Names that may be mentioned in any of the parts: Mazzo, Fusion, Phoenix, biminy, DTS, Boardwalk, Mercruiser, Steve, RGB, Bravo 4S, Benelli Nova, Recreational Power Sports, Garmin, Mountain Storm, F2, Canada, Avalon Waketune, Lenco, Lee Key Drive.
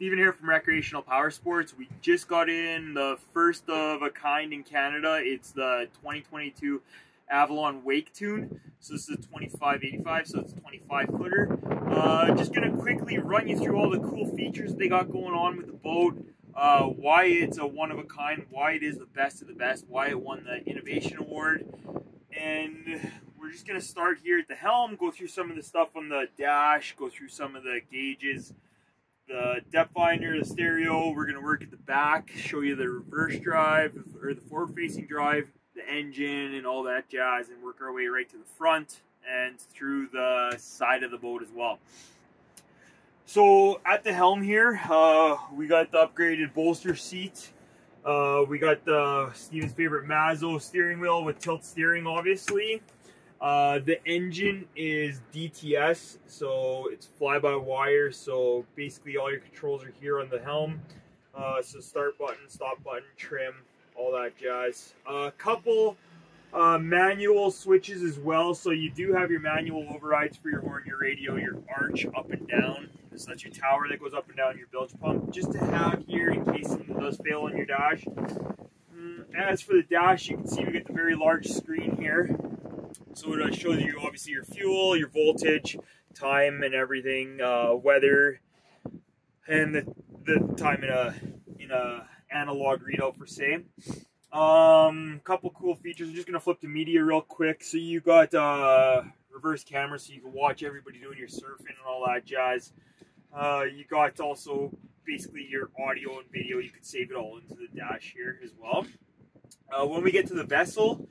Steven here from Recreational Power Sports. We just got in the first of a kind in Canada. It's the 2022 Avalon Waketune. So this is a 2585, so it's a 25-footer. Just going to quickly run you through all the cool features they got going on with the boat, why it's a one-of-a-kind, why it is the best of the best, why it won the Innovation Award. And we're just going to start here at the helm, go through some of the stuff on the dash, go through some of the gauges, the depth finder, the stereo. We're going to work at the back, show you the reverse drive or the forward-facing drive, the engine and all that jazz, and work our way right to the front and through the side of the boat as well. So at the helm here, we got the upgraded bolster seat. We got the Steven's favorite Mazzo steering wheel with tilt steering, obviously. The engine is DTS, so it's fly-by-wire, so basically all your controls are here on the helm. So start button, stop button, trim, all that jazz. A couple manual switches as well, so you do have your manual overrides for your horn, your radio, your arch up and down. So that's your tower that goes up and down, your bilge pump, just to have here in case something does fail on your dash. As for the dash, you can see we get the very large screen here. So it shows you obviously your fuel, your voltage, time and everything, weather, and the time in a analog readout per se. Couple cool features. I'm just gonna flip to media real quick. So you got reverse camera, so you can watch everybody doing your surfing and all that jazz. You got also basically your audio and video. You could save it all into the dash here as well. When we get to the vessel,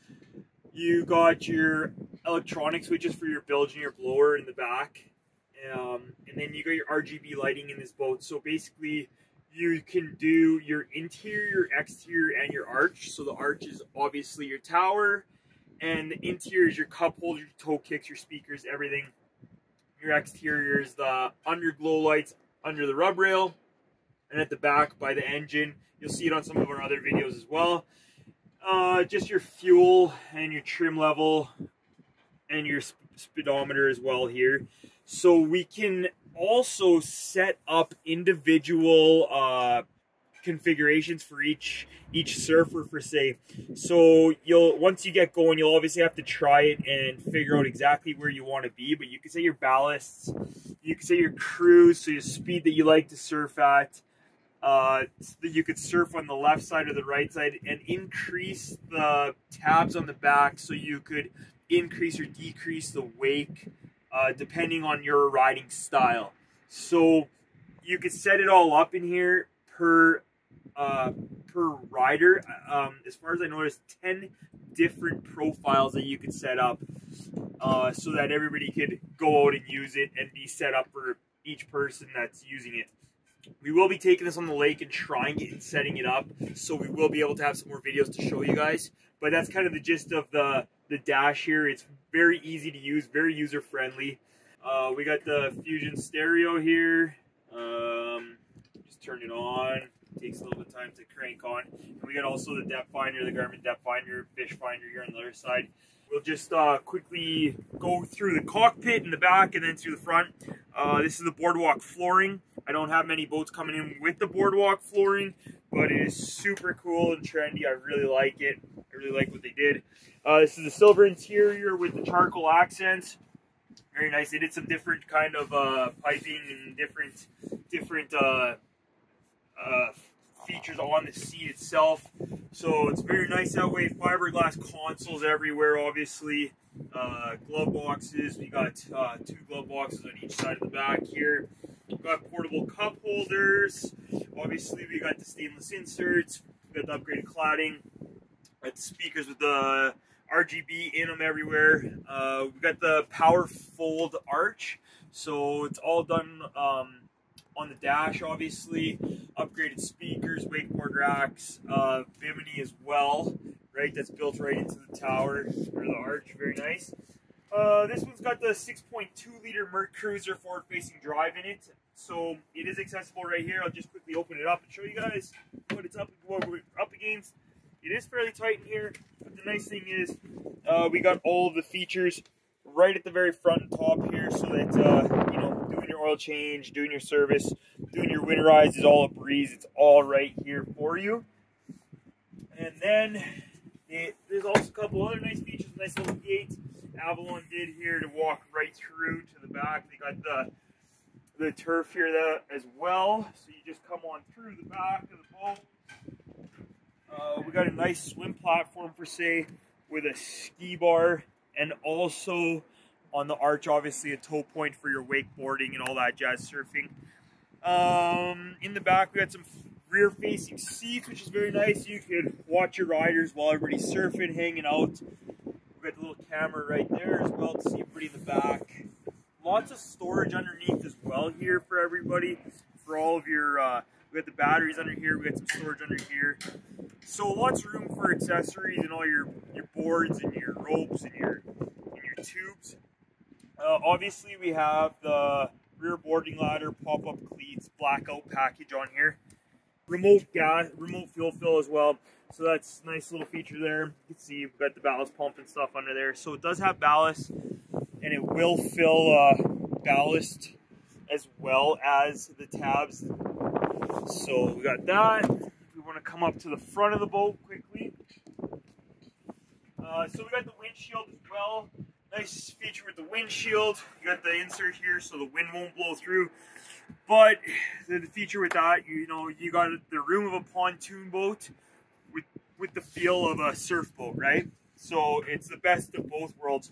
you got your electronic switches for your bilge and your blower in the back. And then you got your RGB lighting in this boat. So basically you can do your interior, exterior, and your arch. So the arch is obviously your tower, and the interior is your cup holder, your toe kicks, your speakers, everything. Your exterior is the underglow lights under the rub rail. And at the back by the engine, you'll see it on some of our other videos as well. Just your fuel and your trim level and your speedometer as well here. So we can also set up individual configurations for each surfer, for say. So once you get going, you'll obviously have to try it and figure out exactly where you want to be, but you can set your ballasts, you can set your cruise, so your speed that you like to surf at. So that you could surf on the left side or the right side, and increase the tabs on the back so you could increase or decrease the wake depending on your riding style. So you could set it all up in here per rider. As far as I know, there's 10 different profiles that you could set up so that everybody could go out and use it and be set up for each person that's using it. We will be taking this on the lake and trying it and setting it up, so we will be able to have some more videos to show you guys. But that's kind of the gist of the dash here. It's very easy to use, very user-friendly. We got the Fusion stereo here. Just turn it on. It takes a little bit of time to crank on. And we got also the depth finder, the Garmin depth finder, fish finder here on the other side. We'll just quickly go through the cockpit in the back and then through the front. This is the Boardwalk flooring. I don't have many boats coming in with the Boardwalk flooring, but it is super cool and trendy. I really like it. I really like what they did. This is the silver interior with the charcoal accents. Very nice. They did some different kind of piping and different features on the seat itself, so it's very nice that way. Fiberglass consoles everywhere, obviously. Glove boxes, we got 2 glove boxes on each side of the back here. We've got portable cup holders, obviously. We got the stainless inserts, we got the upgraded cladding, got the speakers with the RGB in them everywhere. We got the power fold arch, so it's all done on the dash, obviously. Upgraded speakers, wakeboard racks, bimini as well, right? That's built right into the tower or the arch. Very nice. This one's got the 6.2-liter Mercruiser forward-facing drive in it, so it is accessible right here. I'll just quickly open it up and show you guys what it's up against. It is fairly tight in here, but the nice thing is we got all of the features right at the very front and top here, so that doing your oil change, doing your service, doing your winterized is all a breeze. It's all right here for you. And then there's also a couple other nice features, nice little gates Avalon did here to walk right through to the back. They got the turf here there as well. So you just come on through the back of the boat. We got a nice swim platform for say with a ski bar, and also on the arch, obviously a tow point for your wakeboarding and all that jazz, surfing. In the back, we got some rear facing seats, which is very nice. You could watch your riders while everybody's surfing, hanging out. We've got the little camera right there as well to see everybody in the back. Lots of storage underneath as well here for everybody, for all of your, we got the batteries under here, we got some storage under here. So lots of room for accessories and all your boards and your ropes and your tubes. Obviously we have the rear boarding ladder, pop-up cleats, blackout package on here. Remote fuel fill as well. So that's a nice little feature there. You can see we've got the ballast pump and stuff under there. So it does have ballast, and it will fill ballast as well as the tabs. So we got that. We want to come up to the front of the boat quickly. So we got the windshield as well. Nice feature with the windshield. You got the insert here so the wind won't blow through. But the feature with that, you know, you got the room of a pontoon boat with the feel of a surf boat, right? So it's the best of both worlds.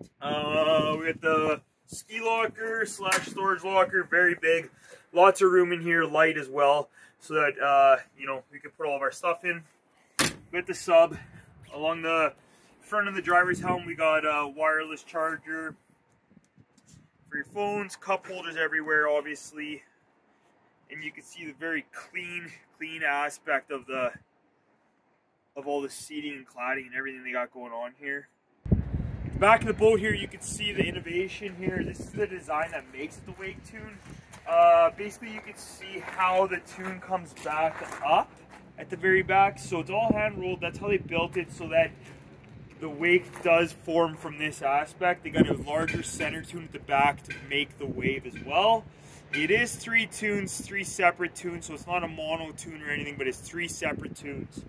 We got the ski locker / storage locker, very big. Lots of room in here, light as well, so that, you know, we can put all of our stuff in. We got the sub. Along the front of the driver's helm, we got a wireless charger for your phones, cup holders everywhere, obviously. And you can see the very clean aspect of the all the seating and cladding and everything they got going on here. The back of the boat here, you can see the innovation here. This is the design that makes it the Waketune. Basically, you can see how the tune comes back up at the very back. So it's all hand rolled. That's how they built it, so that the wake does form from this aspect. They got a larger center tune at the back to make the wave as well. It is three tunes, three separate tunes, so it's not a mono tune or anything, but it's three separate tunes.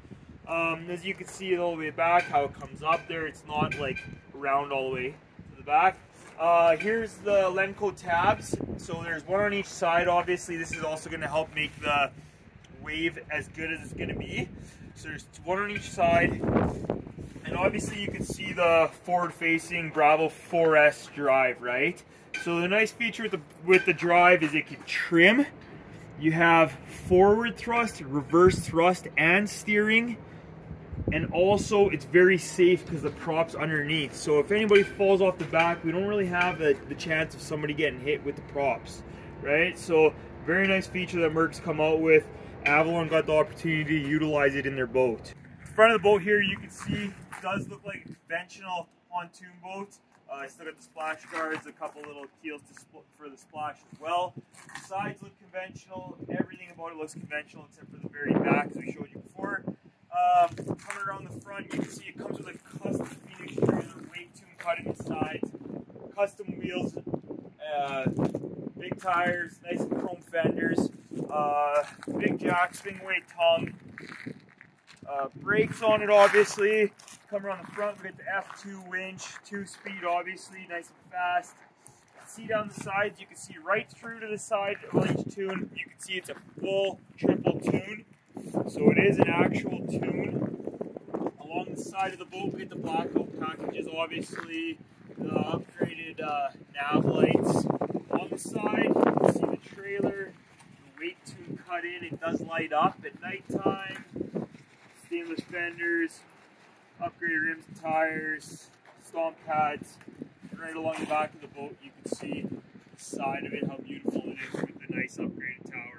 As you can see all the way back, how it comes up there. It's not like round all the way to the back. Here's the Lenco tabs. So there's one on each side. Obviously, this is also going to help make the wave as good as it's going to be. So there's one on each side. And obviously you can see the forward-facing Bravo 4S drive, right? So the nice feature with the drive is it can trim. You have forward thrust, reverse thrust, and steering. And also it's very safe because the prop's underneath. So if anybody falls off the back, we don't really have the chance of somebody getting hit with the props, right? So very nice feature that Merc's come out with. Avalon got the opportunity to utilize it in their boat. Front of the boat here, you can see it does look like a conventional pontoon boat. I still got the splash guards, a couple little keels for the splash as well. The sides look conventional. Everything about it looks conventional except for the very back, as we showed you before. Coming around the front, you can see it comes with a custom Phoenix trailer, Waketune cut in the sides, custom wheels, big tires, nice chrome fenders, big jack, swing weight tongue. Brakes on it, obviously. Come around the front, we got the F2 winch, 2-speed, obviously, nice and fast. See down the sides, you can see right through to the side of each tune. You can see it's a full triple tune, so it is an actual tune. Along the side of the boat, we get the blackout packages, obviously, the upgraded nav lights. On the side, you can see the trailer, the Waketune cut in. It does light up at nighttime. Stainless fenders, upgraded rims and tires, stomp pads, and right along the back of the boat you can see the side of it, how beautiful it is with the nice upgraded tower.